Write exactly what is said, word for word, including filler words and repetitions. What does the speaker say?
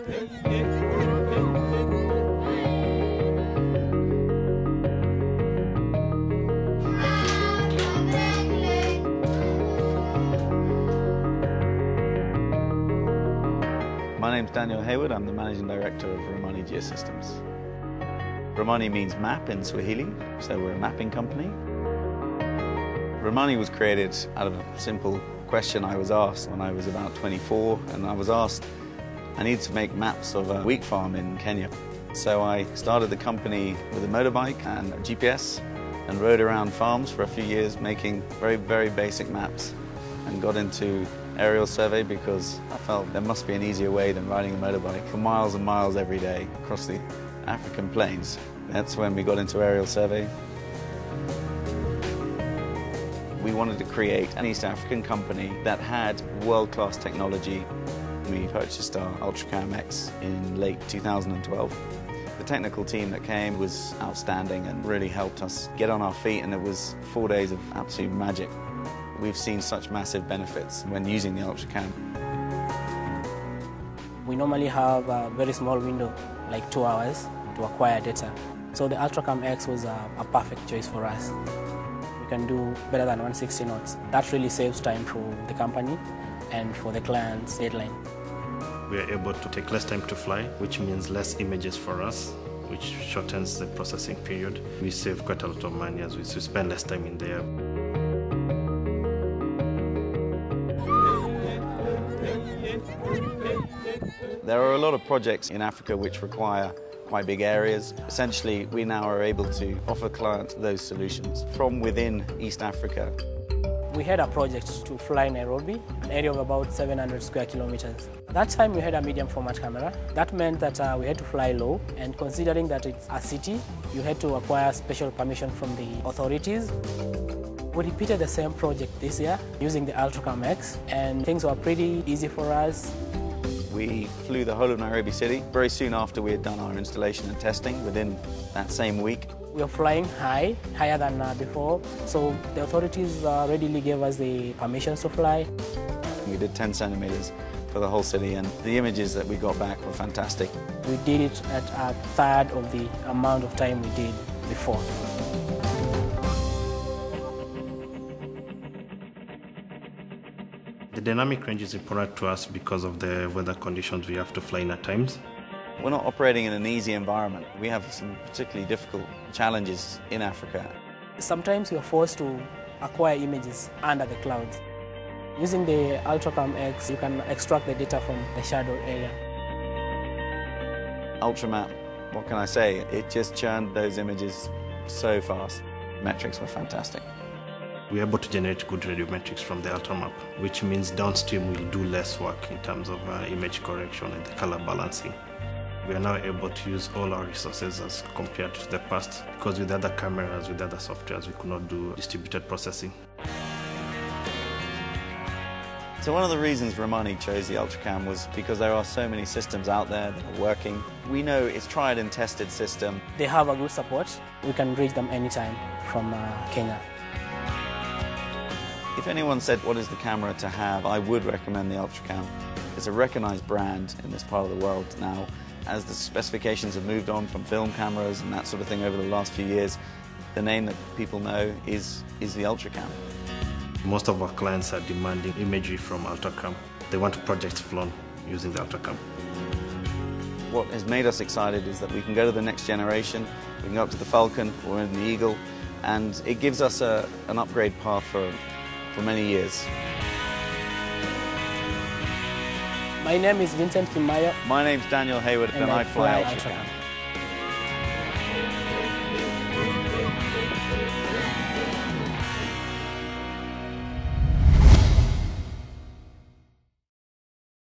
My name's Daniel Hayward. I'm the Managing Director of Ramani Geosystems. Ramani means map in Swahili, so we're a mapping company. Ramani was created out of a simple question I was asked when I was about twenty-four, and I was asked, I need to make maps of a wheat farm in Kenya. So I started the company with a motorbike and a G P S and rode around farms for a few years making very, very basic maps, and got into aerial survey because I felt there must be an easier way than riding a motorbike for miles and miles every day across the African plains. That's when we got into aerial survey. We wanted to create an East African company that had world-class technology. We purchased our UltraCam X in late two thousand twelve. The technical team that came was outstanding and really helped us get on our feet, and it was four days of absolute magic. We've seen such massive benefits when using the UltraCam. We normally have a very small window, like two hours, to acquire data. So the UltraCam X was a, a perfect choice for us. Can do better than one hundred sixty knots. That really saves time for the company and for the client's deadline. We are able to take less time to fly, which means less images for us, which shortens the processing period. We save quite a lot of money as we spend less time in the air. There are a lot of projects in Africa which require quite big areas. Essentially, we now are able to offer clients those solutions from within East Africa. We had a project to fly Nairobi, an area of about seven hundred square kilometers. At that time, we had a medium format camera. That meant that uh, we had to fly low, and considering that it's a city, you had to acquire special permission from the authorities. We repeated the same project this year using the UltraCam X, and things were pretty easy for us. We flew the whole of Nairobi city very soon after we had done our installation and testing, within that same week. We were flying high, higher than uh, before, so the authorities uh, readily gave us the permissions to fly. We did ten centimeters for the whole city, and the images that we got back were fantastic. We did it at a third of the amount of time we did before. The dynamic range is important to us because of the weather conditions we have to fly in at times. We're not operating in an easy environment. We have some particularly difficult challenges in Africa. Sometimes we are forced to acquire images under the clouds. Using the UltraCam X, you can extract the data from the shadow area. Ultramap, what can I say? It just churned those images so fast. Metrics were fantastic. We're able to generate good radiometrics from the Ultramap, which means downstream we'll do less work in terms of uh, image correction and the color balancing. We are now able to use all our resources as compared to the past, because with other cameras, with other softwares, we could not do distributed processing. So one of the reasons Ramani chose the UltraCam was because there are so many systems out there that are working. We know it's tried and tested system. They have a good support. We can reach them anytime from uh, Kenya. If anyone said what is the camera to have, I would recommend the UltraCam. It's a recognized brand in this part of the world now. As the specifications have moved on from film cameras and that sort of thing over the last few years, the name that people know is, is the UltraCam. Most of our clients are demanding imagery from UltraCam. They want projects flown using the UltraCam. What has made us excited is that we can go to the next generation, we can go up to the Falcon or in the Eagle, and it gives us a, an upgrade path for for many years. My name is Vincent Kumeaio. My name's Daniel Hayward, and, and I, I fly UltraCam.